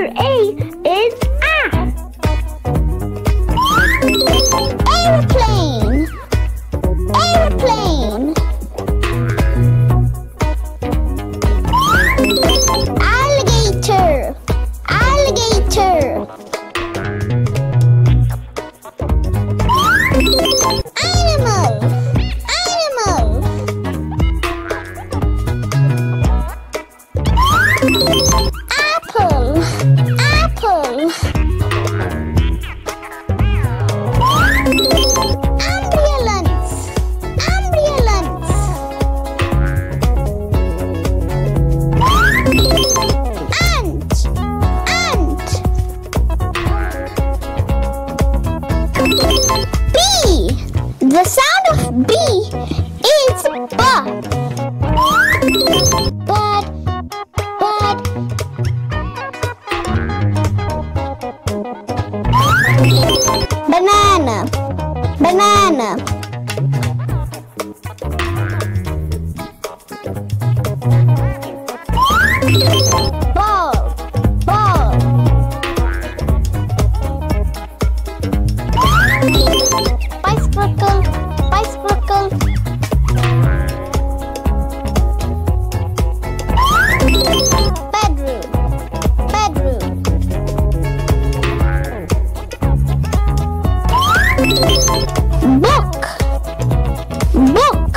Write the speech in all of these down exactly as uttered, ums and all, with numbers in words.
letter A is A. Airplane. Airplane. Alligator. Alligator. Animal. Apple, apple. Ambulance, ambulance. Ant, ant. Bee. The sound of bee is ba. But. Banana, banana. Ball, ball. Bicycle, bicycle. Bedroom. Book, book.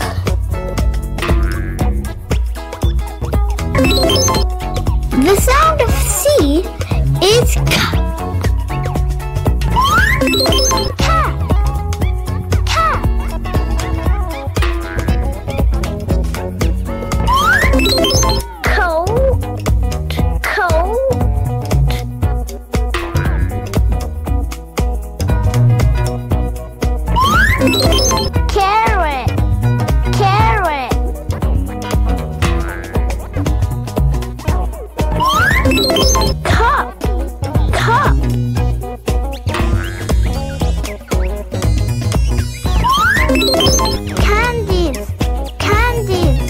The sound of C is K. Cat, cat. Coat, coat. Carrot, carrot. Cup, cup. Candies, candies.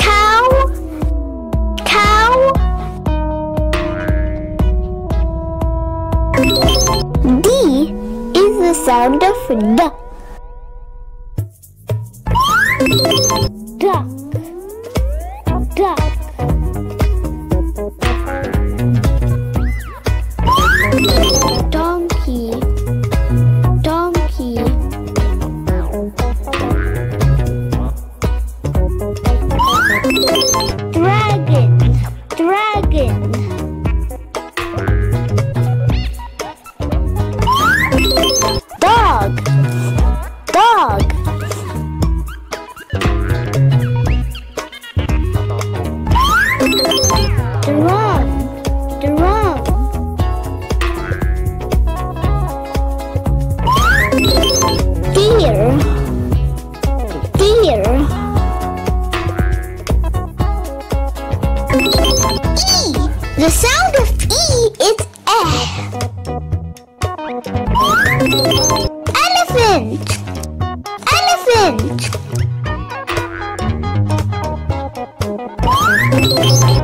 Cow, cow. D is the sound of duck. Duck, duck. Donkey, donkey. Dragon, dragon. Dog, dog. Drum, drum. Deer, deer. E, the sound of E is eh. Elephant, elephant.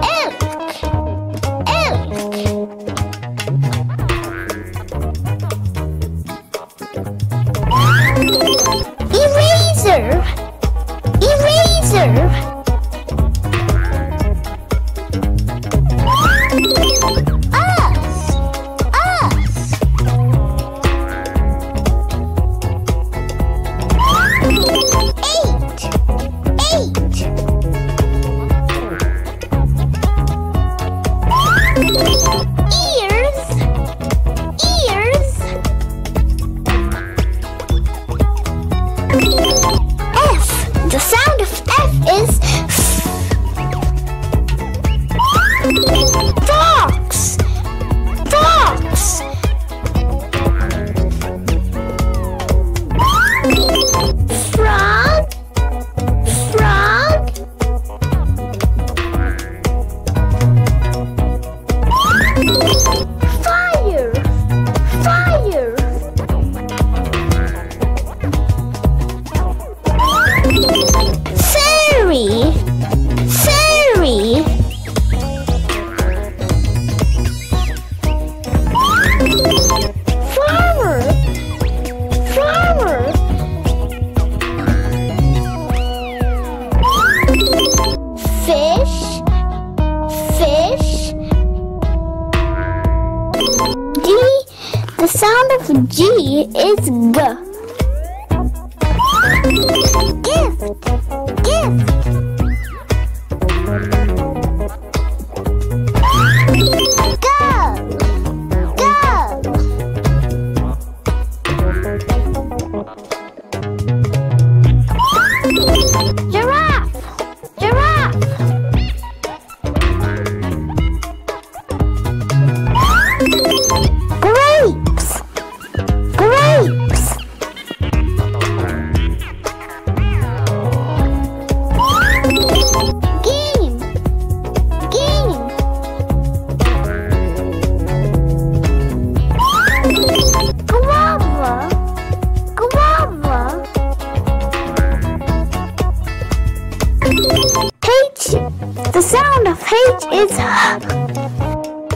Elk, elk. Eraser, eraser. Is G is G. Give, give. Go, go. Giraffe, giraffe. Grapes, grapes. Game, game. Guava, guava. H, the sound of H is H.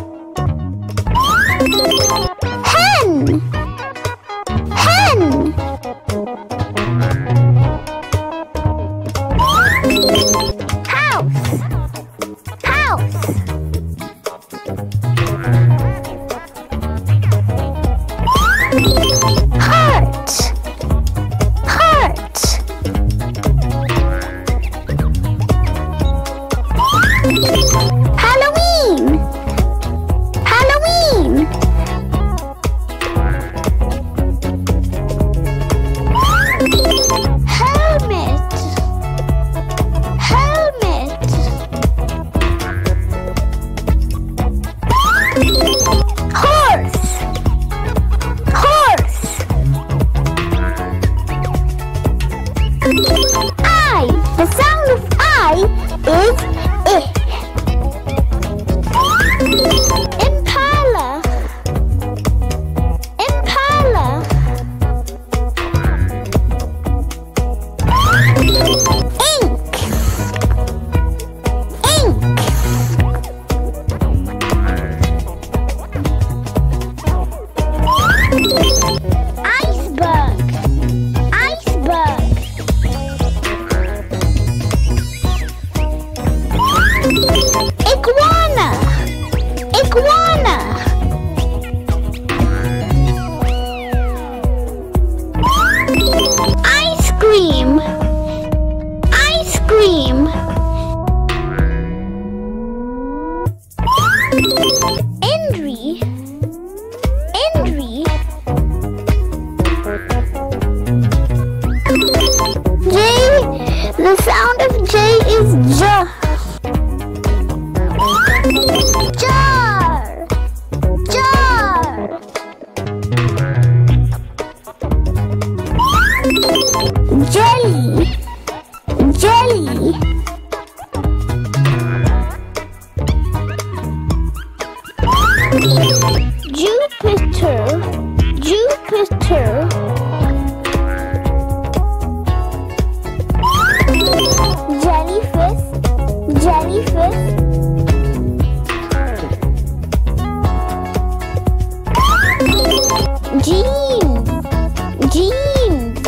Hen, hen. House, house. Heart, heart. Halloween, Halloween. Helmet, helmet. Horse, horse. I, the sound of I is I. Impala, impala. Ink, ink. Iceberg, iceberg. Iguana, iguana. Ice cream, cream. Inri, inri. J, the sound of J is jar. Jar, jar. Jelly, jelly. Jupiter, Jupiter. Jellyfish, jellyfish. Jeans, jeans.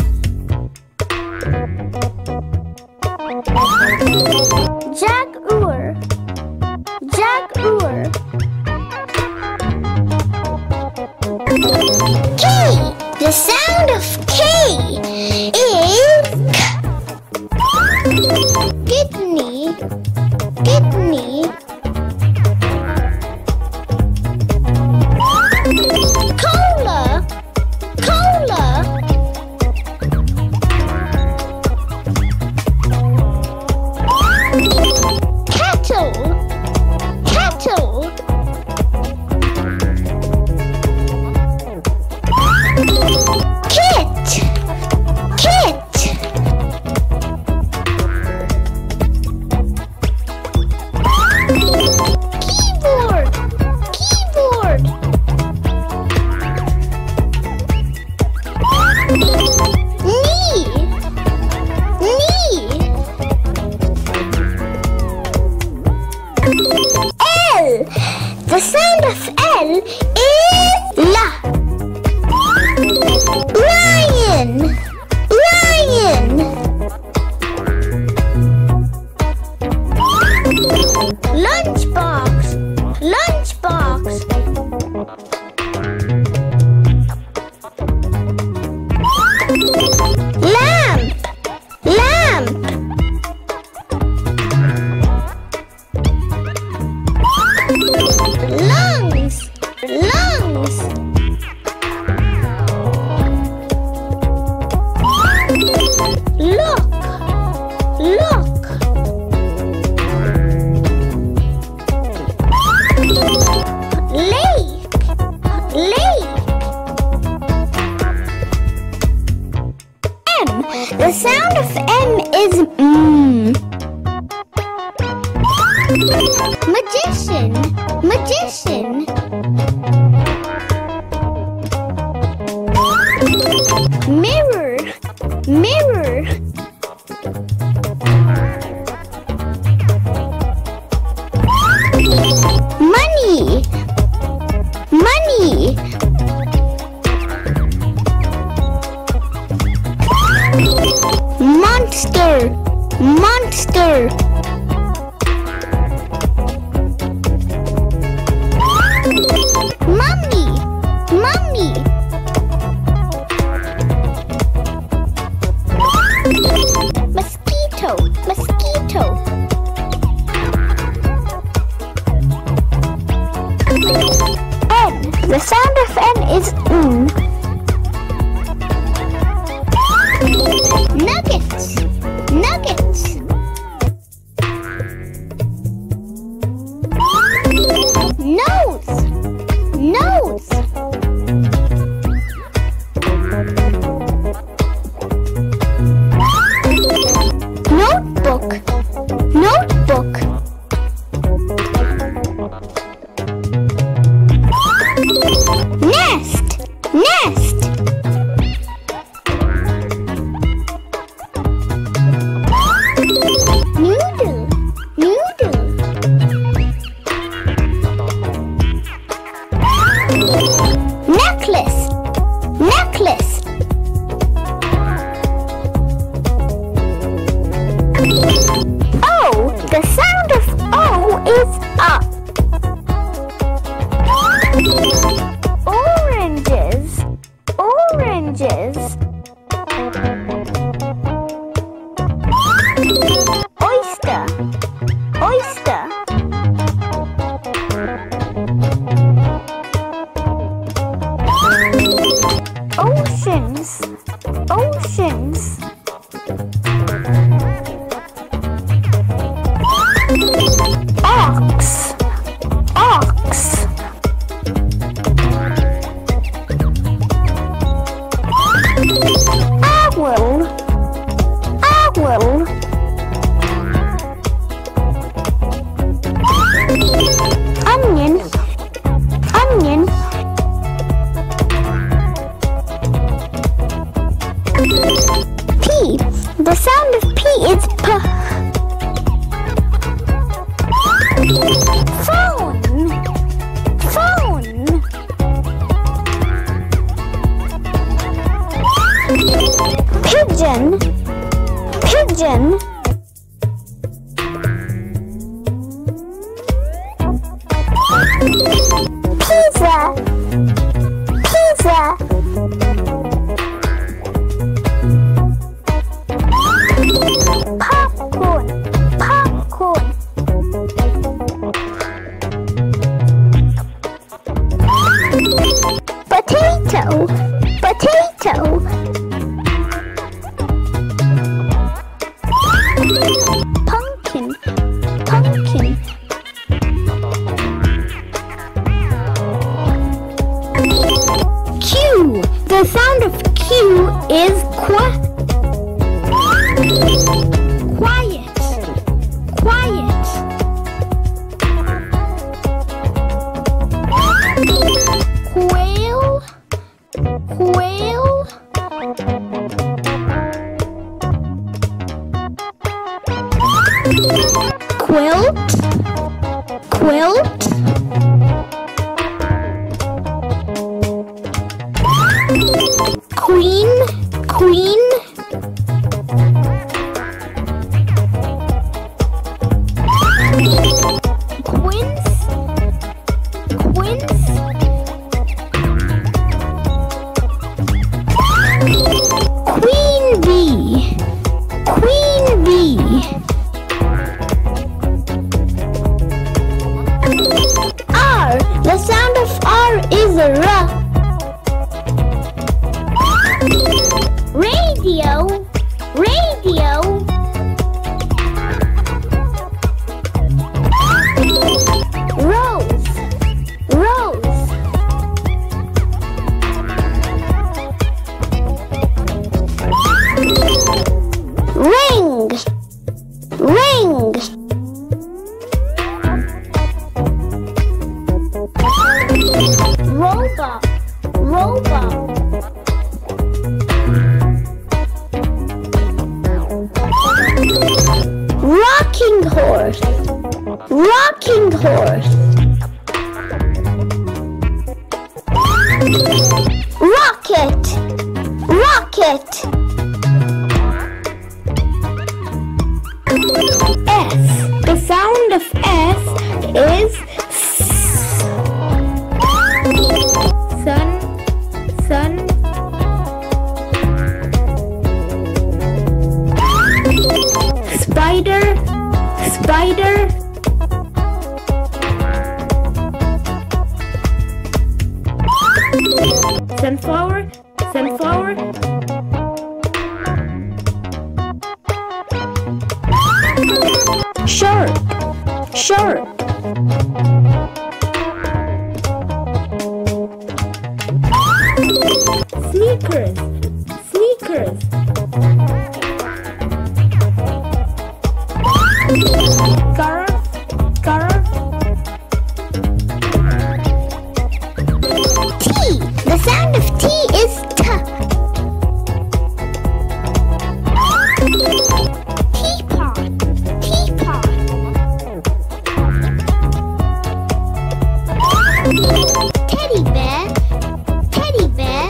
Jaguar, jaguar. K, the sound of K is K. Kidney, kidney. Cola, cola. Cattle, cattle. Kit, magician. Mirror, mirror. Money, money. Monster, monster. Mummy, mummy. Mosquito, mosquito. N. The sound of N is N. Nuggets, nuggets. Nose, nose. Notebook, notebook. Nest, nest. Noodle, noodle. Necklace, necklace. O, the sound of O is up. Oranges, oranges. Oyster, oyster. Oceans, oceans. Ox, ox. Owl, owl. Onion, onion. P, the sound of P is P. Phone, phone. Pigeon, pigeon. Pizza, pizza. Popcorn, popcorn. Potato, potato. Pumpkin, pumpkin. Q, the sound of Q is qu. Quiet, quiet. Quail, quail. Quilt, quilt. Queen, queen. Quince, quince. Queen bee, queen bee. R, the sound of R is a R. Rain. horse, rocking horse, rocket, rocket, S. The sound of S is S. Sun, sun. Spider, spider. Sunflower, sunflower. Shark, shark. Sneakers, sneakers. Car, car. T. The sound of T is T. Teapot, teapot. Teddy bear, teddy bear.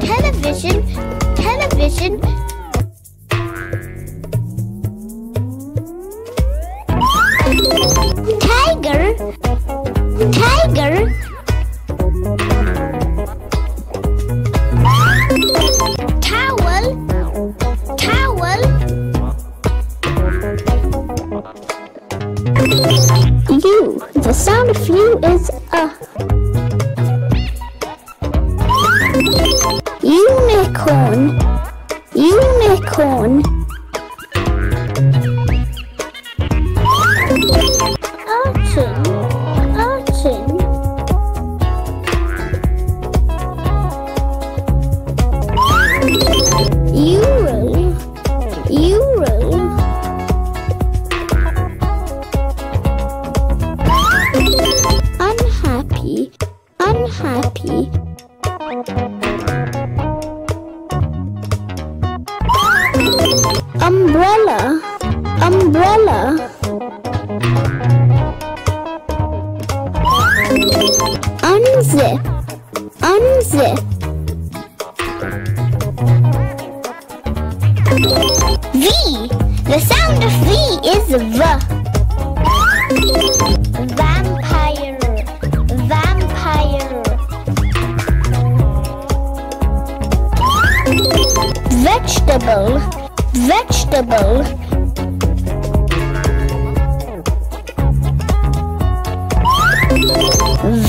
Television, television. Tiger, tiger. Towel, towel. U. The sound of U is uh. Unicorn, unicorn. Urchin, urchin. Euro, euro. Unhappy, unhappy. Umbrella, umbrella. Unzip, unzip. V. The sound of V is V. Vampire, vampire. Vegetable, vegetable.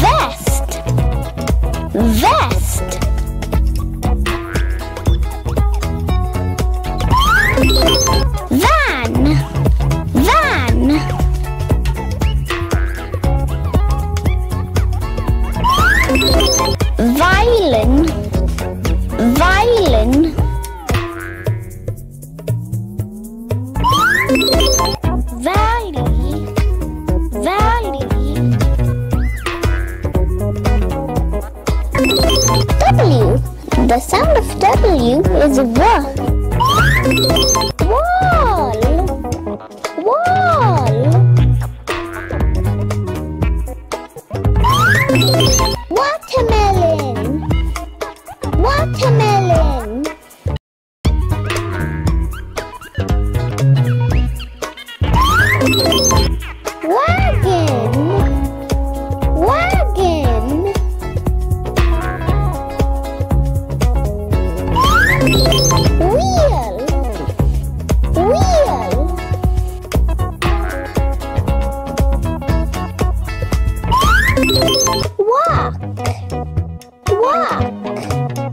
Vest, vest. Van, van. Violin, violin. Valley, valley. W. The sound of W is W. Wall, wall. Watermelon, watermelon. Wagon, wagon. Wheel, wheel. Walk, walk.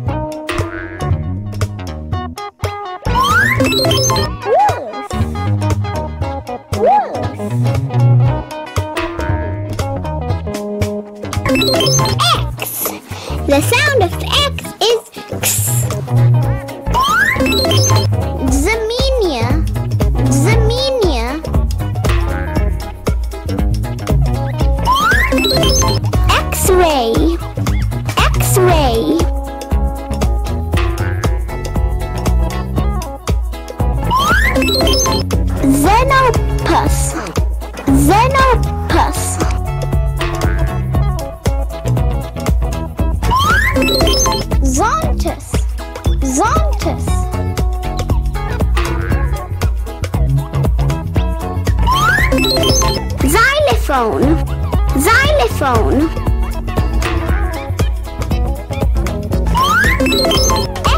Wolf, wolf. Thank you. Xenopus. Zontus. Zontus. Xylophone. Xylophone.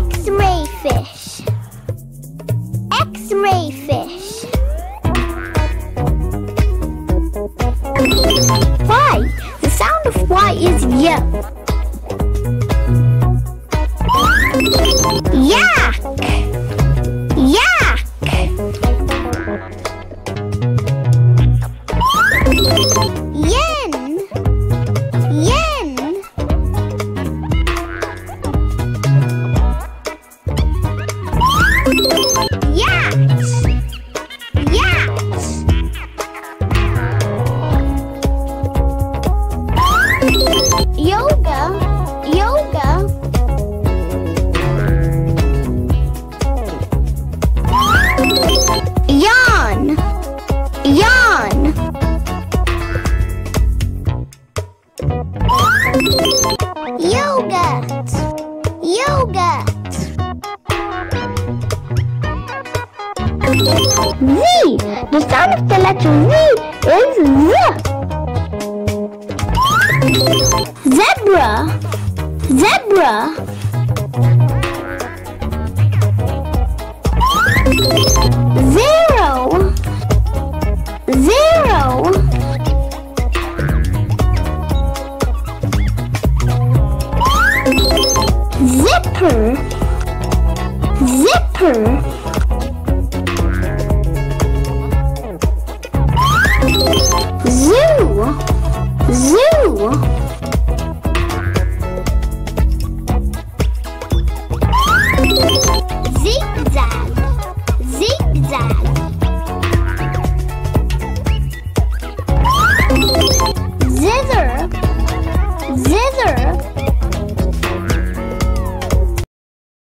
X-ray fish. X-ray fish. Y. The sound of Y is Y. Yak. Yak. Yen. Yen. Yacht. Yacht. Yoga, yoga. Yawn, yawn. Yogurt, yogurt. Z, the sound of the letter Z